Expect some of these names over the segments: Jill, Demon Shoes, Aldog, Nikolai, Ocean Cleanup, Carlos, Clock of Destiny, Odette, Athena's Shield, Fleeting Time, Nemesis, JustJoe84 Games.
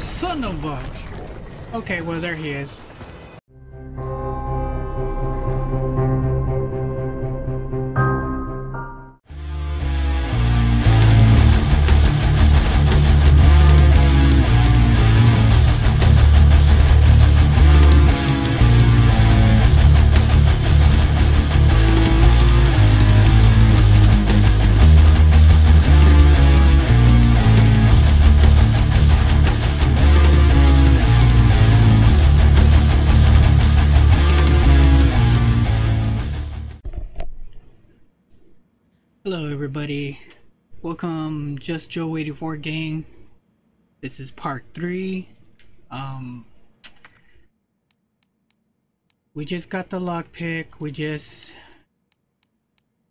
son of a... Okay, well, there he is. Everybody, welcome Just Joe 84 gang. This is part 3. We just got the lockpick, we just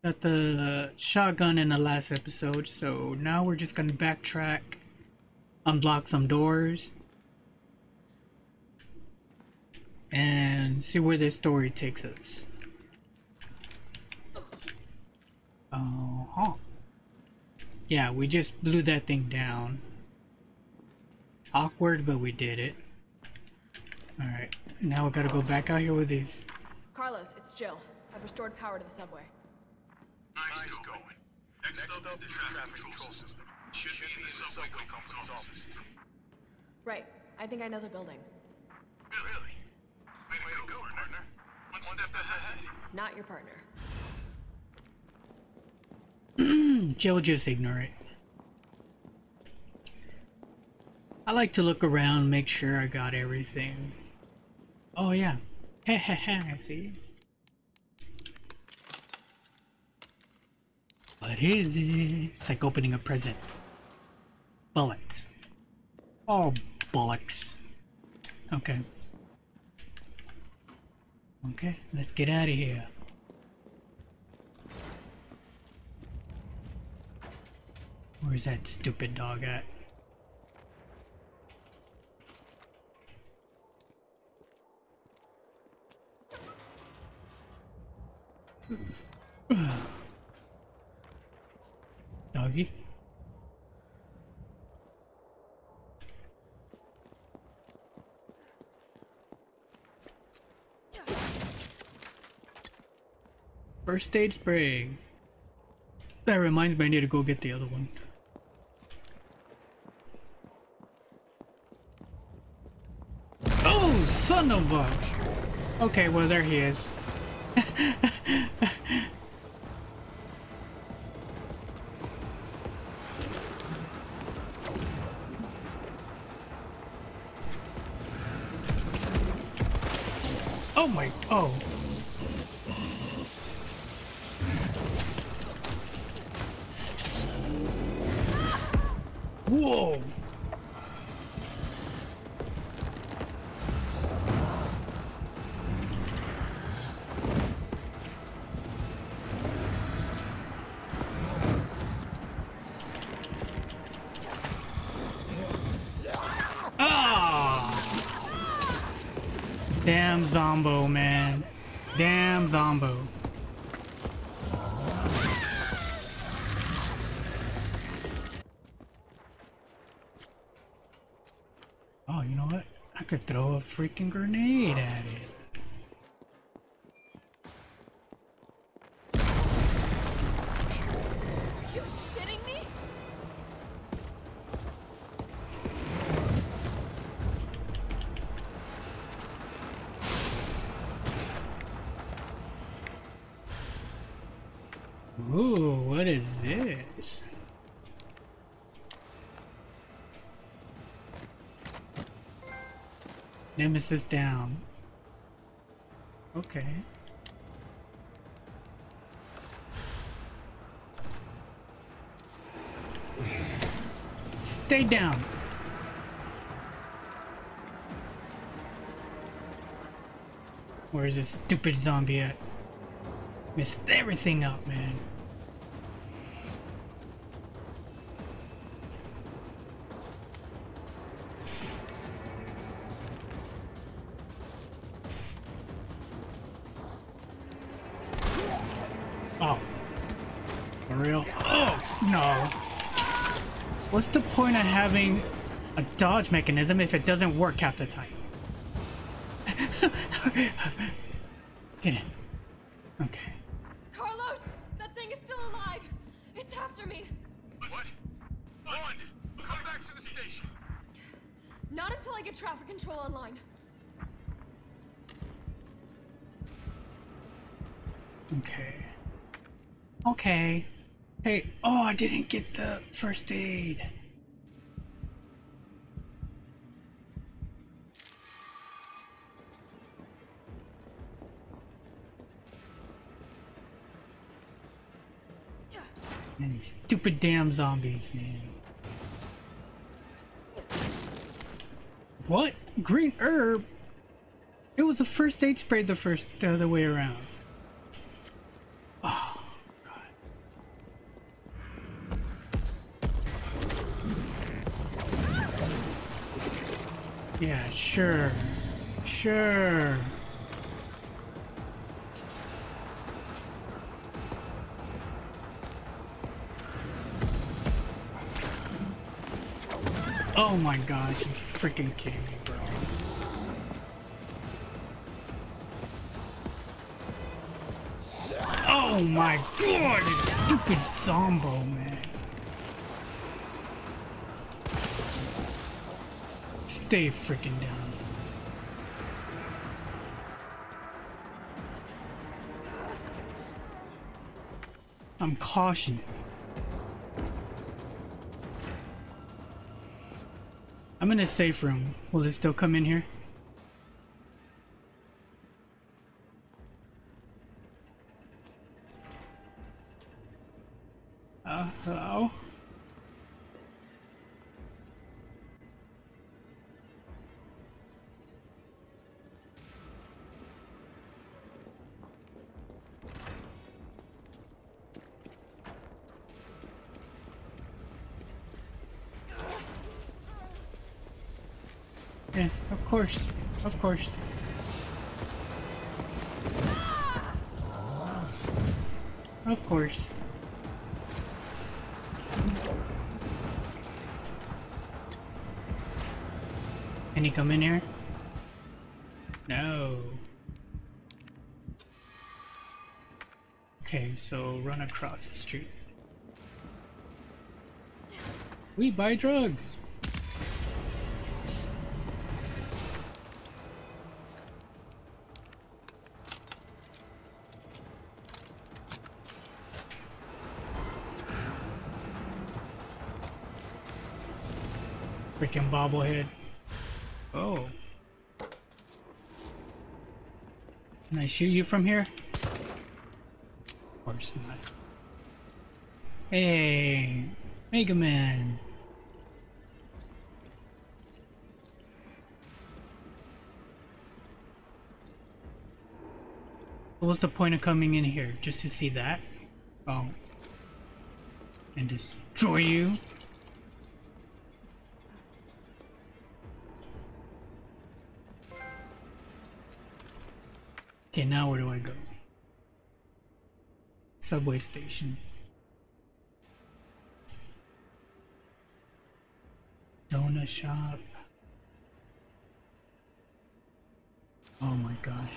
got the shotgun in the last episode, so now we're just gonna backtrack, unblock some doors, and see where this story takes us. Yeah, we just blew that thing down. Awkward, but we did it. Alright, now we gotta go back out here with these. Carlos, it's Jill. I've restored power to the subway. Nice going. Next up is the traffic control system. Should be in the subway company's offices. Right. I think I know the building. Really? Way to go, partner. One step ahead. Not your partner. Jill, just ignore it. I like to look around, make sure I got everything. Oh yeah, I see. What is it? It's like opening a present. Bullets. Oh, bollocks. Okay. Okay, let's get out of here. Where's that stupid dog at? Doggy? First aid spray. That reminds me, I need to go get the other one. Son of a... Okay, well, there he is. Oh my... Oh. Whoa. Damn Zombo, man. Damn Zombo. Oh, you know what? I could throw a freaking grenade at it. Are you shitting me? Ooh, what is this? Nemesis down. Okay. Stay down. Where's this stupid zombie at? Messed everything up, man. What's the point of having a dodge mechanism if it doesn't work half the time. Get in. Okay. Carlos, that thing is still alive. It's after me. What? Lauren, come back to the station. Not until I get traffic control online. Okay. Okay. Hey, oh, I didn't get the first aid. And these stupid damn zombies, man. What? Green herb? It was a first aid spray the first other way around. Oh, God. Yeah, sure. Sure. Oh my gosh, you freaking kidding me, bro. Oh my god, you stupid zombo, man. Stay freaking down. I'm cautioning. I'm in a safe room. Will it still come in here? Hello? Yeah, of course, of course. Of course. Can he come in here? No. Okay, so run across the street. We buy drugs. Freaking bobblehead. Oh. Can I shoot you from here? Of course not. Hey, Mega Man. What was the point of coming in here? Just to see that? Oh. And destroy you? Okay, now where do I go? Subway station. Donut shop. Oh my gosh.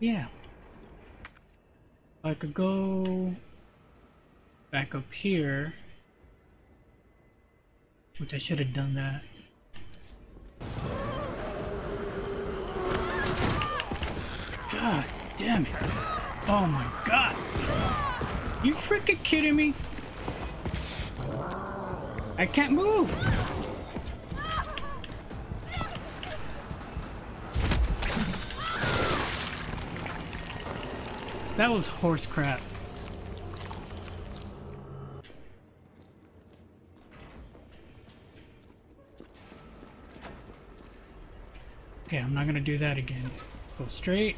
Yeah. I could go back up here, which I should have done that. God damn it. Oh my god. You freaking kidding me? I can't move. That was horse crap. Okay, I'm not gonna do that again. Go straight.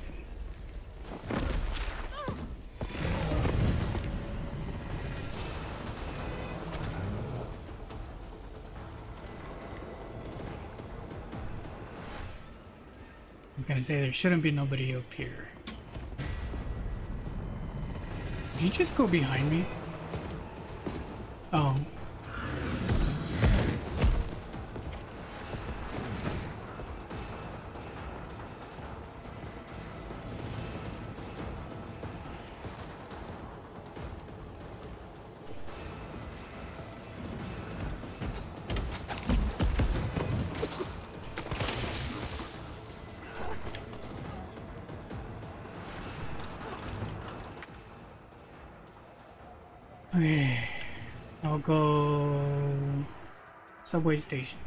I say there shouldn't be nobody up here. Did you just go behind me? Oh, Okay, I'll go subway station.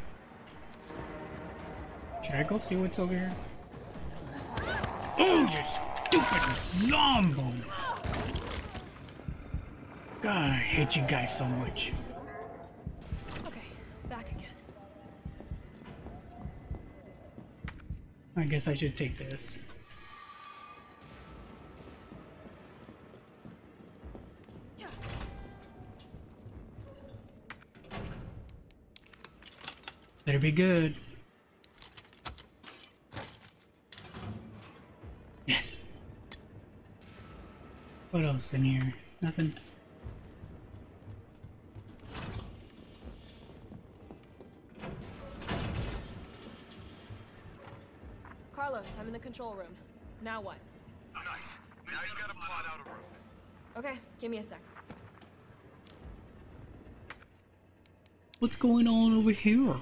Should I go see what's over here? Oh, you stupid zombie! God, I hate you guys so much. Okay, back again. I guess I should take this. Better be good. Yes. What else in here? Nothing. Carlos, I'm in the control room. Now what? Nice. Now you gotta plot out a route. Okay, give me a sec. What's going on over here?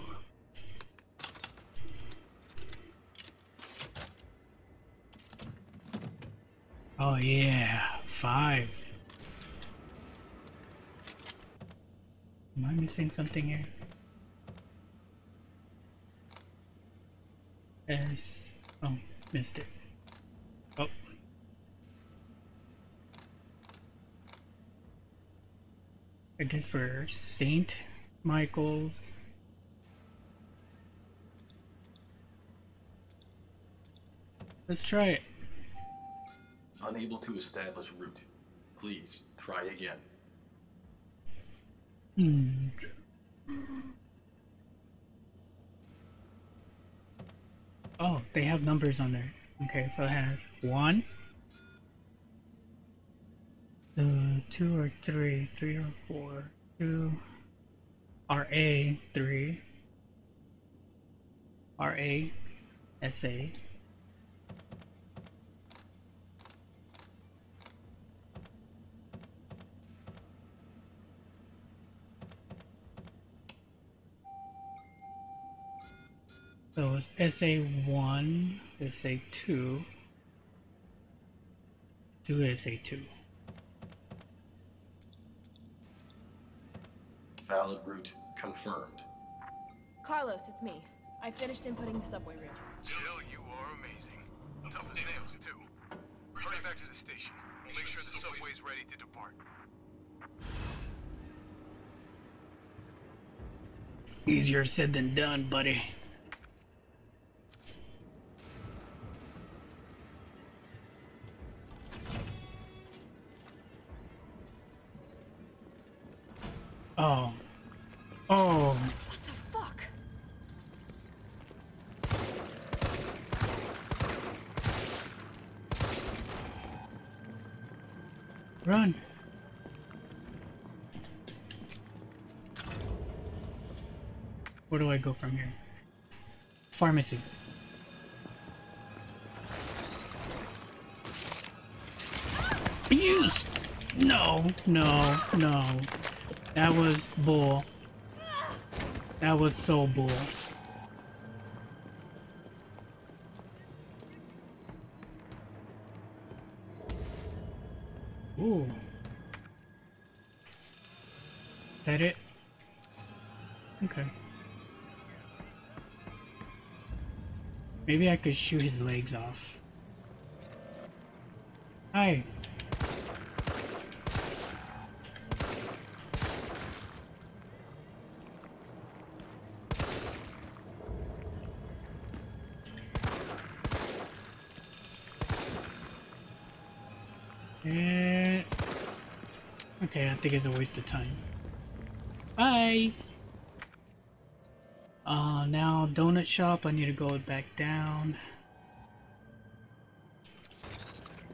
Oh yeah, 5. Am I missing something here? Yes. Oh, missed it. Oh. I guess for St. Michael's. Let's try it. Unable to establish route. Please try again. Oh, they have numbers on there. Okay, so it has 1, 2 or 3, 3 or 4, 2, RA, 3, RA, SA. So it's SA1, SA2, 2 SA2. Valid route confirmed. Carlos, it's me. I finished inputting the subway route. Jill, you are amazing. Tough as nails, too. Hurry back to the station. We'll make sure the subway's ready to depart. Easier said than done, buddy. Oh. Oh. What the fuck? Run. Where do I go from here? Pharmacy. Abuse! No, no, no. That was bull. That was so bull. Ooh. Is that it? Okay. Maybe I could shoot his legs off. Hi. Okay, I think it's a waste of time. Bye! Now donut shop, I need to go back down.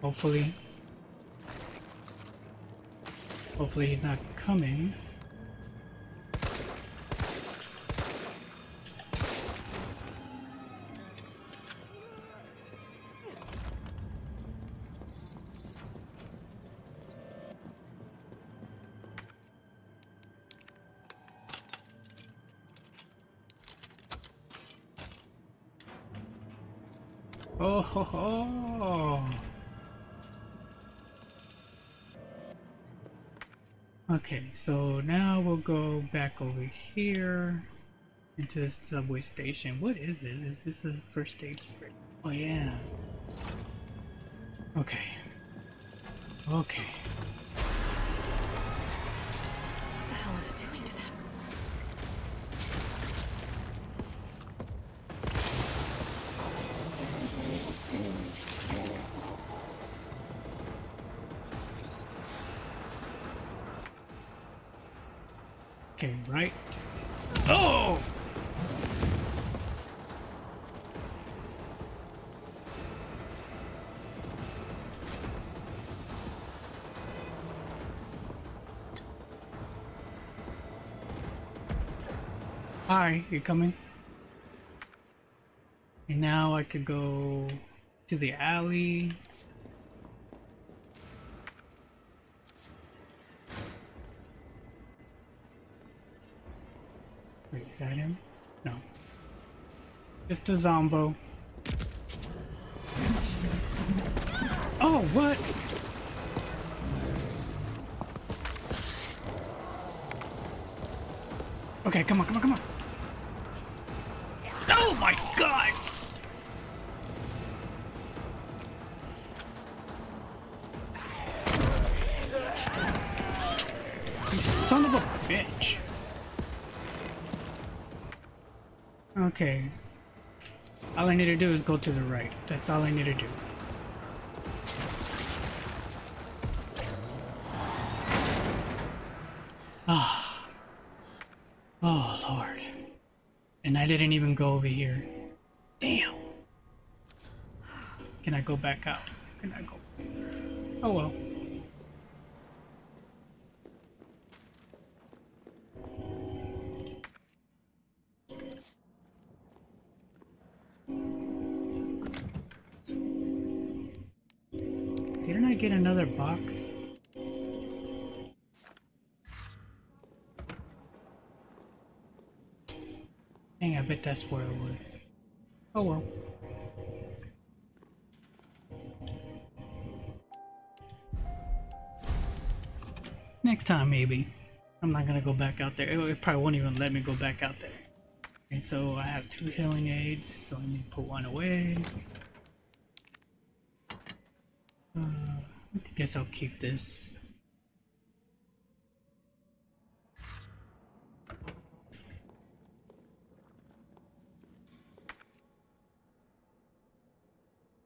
Hopefully. Hopefully he's not coming. Oh ho ho! Okay, so now we'll go back over here into this subway station. What is this? Is this a first aid spray? Oh yeah. Okay. Okay. What the hell was it doing to them? Okay, right. Oh! Hi, you coming? And now I could go to the alley. Wait, is that him? No. Just a Zombo. Oh, what? Okay, come on, come on, come on. Oh my god! You son of a bitch. Okay, all I need to do is go to the right. That's all I need to do. Ah, oh Lord. And I didn't even go over here. Damn. Can I go back out? Can I go? Oh well. Get another box. Dang, I bet that's where it was. Oh well. Next time maybe. I'm not gonna go back out there. It probably won't even let me go back out there. And so I have 2 healing aids, so I need to put one away. I guess I'll keep this.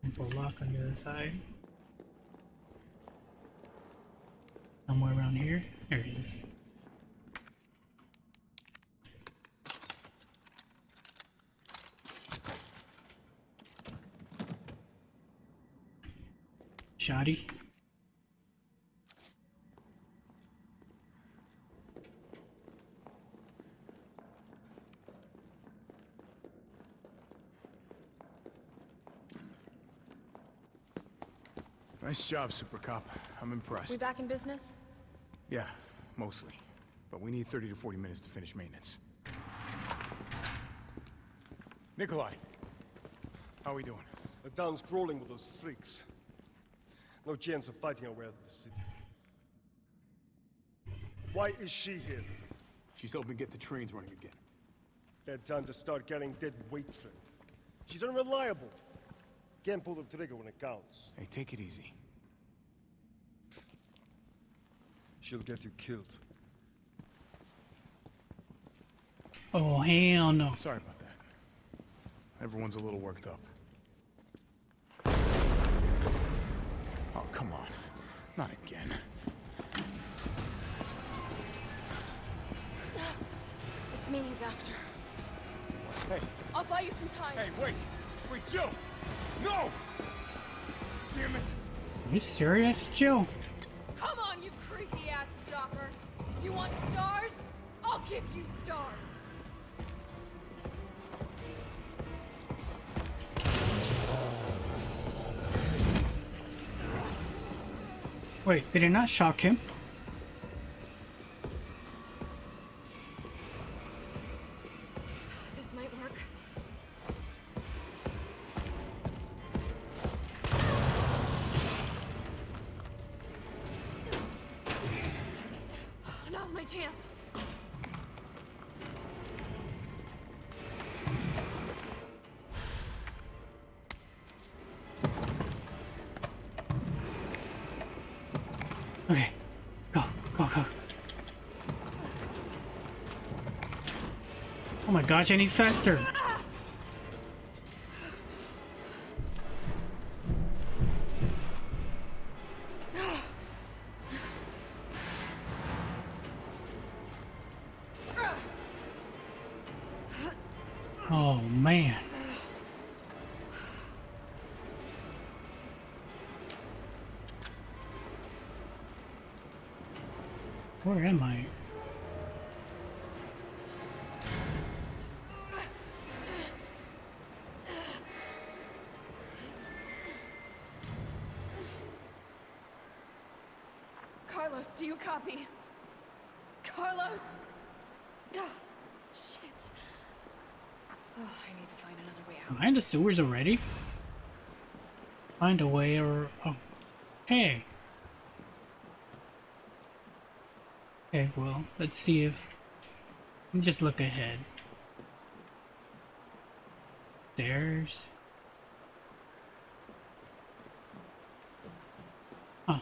Simple lock on the other side. Somewhere around here. There it is. Shoddy. Nice job, Super Cop. I'm impressed. We back in business? Yeah, mostly. But we need 30 to 40 minutes to finish maintenance. Nikolai, how are we doing? The town's crawling with those freaks. No chance of fighting our way out of the city. Why is she here? She's helping get the trains running again. Bad time to start carrying dead weight, friend. She's unreliable. Can't pull the trigger when it counts. Hey, take it easy. She'll get you killed. Oh, hell no. Sorry about that. Everyone's a little worked up. Oh, come on. Not again. It's me he's after. Hey. I'll buy you some time. Hey, wait. Wait, Jill. No! Damn it. Are you serious, Jill? Come on, you creepy ass stalker. You want stars? I'll give you stars. Wait, did it not shock him? This might work. chance. Okay. Go. Go, go. Oh my gosh, I need faster. Where am I? Carlos, do you copy? Carlos! Oh, shit. Oh, I need to find another way out. Am I in the sewers already? Find a way or... Oh. Hey! Okay, well, let's see if... Let me just look ahead. There's... Oh.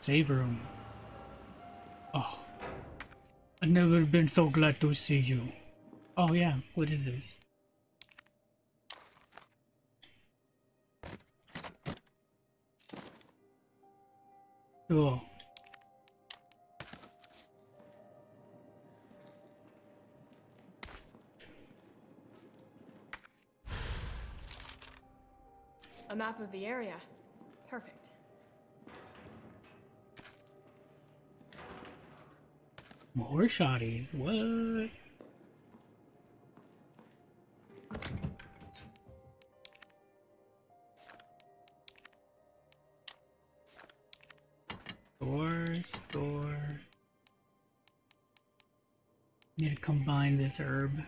Save room. Oh. I've never been so glad to see you. Oh yeah, what is this? Cool. A map of the area. Perfect. More shotties. What? Store. Need to combine this herb.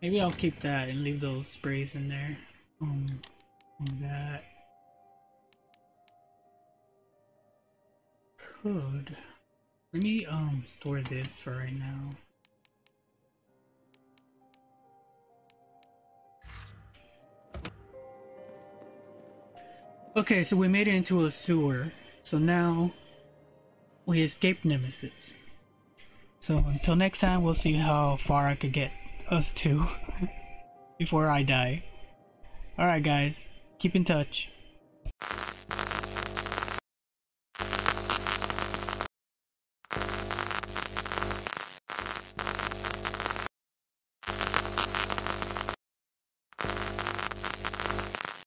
Maybe I'll keep that and leave those sprays in there. That could. Let me store this for right now. Okay, so we made it into a sewer, so now we escaped Nemesis. So until next time, we'll see how far I could get us to before I die. Alright guys, keep in touch.